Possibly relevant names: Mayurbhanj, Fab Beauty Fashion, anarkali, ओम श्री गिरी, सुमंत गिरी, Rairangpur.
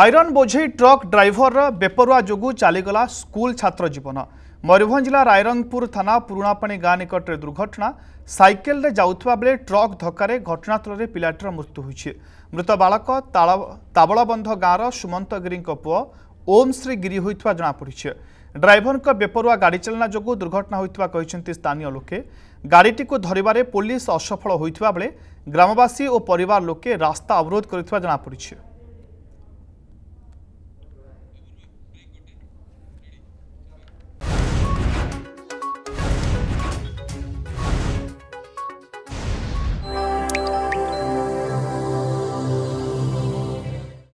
Iron बोझे truck driver बेपरुआ जोगु चलीगला स्कूल छात्र जीवन। मयूरभंज जिला रायरंगपुर थाना पुराणापाणी गाँ निकट दुर्घटना। साइकेल रे जाउथबा बेले ट्रक धक्का घटनास्थल में पिलाटर मृत्यु होई। मृत बालक तावलबंध गाँवर सुमंत गिरी पुओ ओम श्री गिरी होता जमापड़े। ड्राइवर का बेपरुआ गाड़ी चलना जोगु दुर्घटना होता स्थानीय लोके। गाड़ीटी को धरवे पुलिस असफल होता बेले ग्रामवासी और परिवार लोके रास्ता अवरोध कर जमापड़े।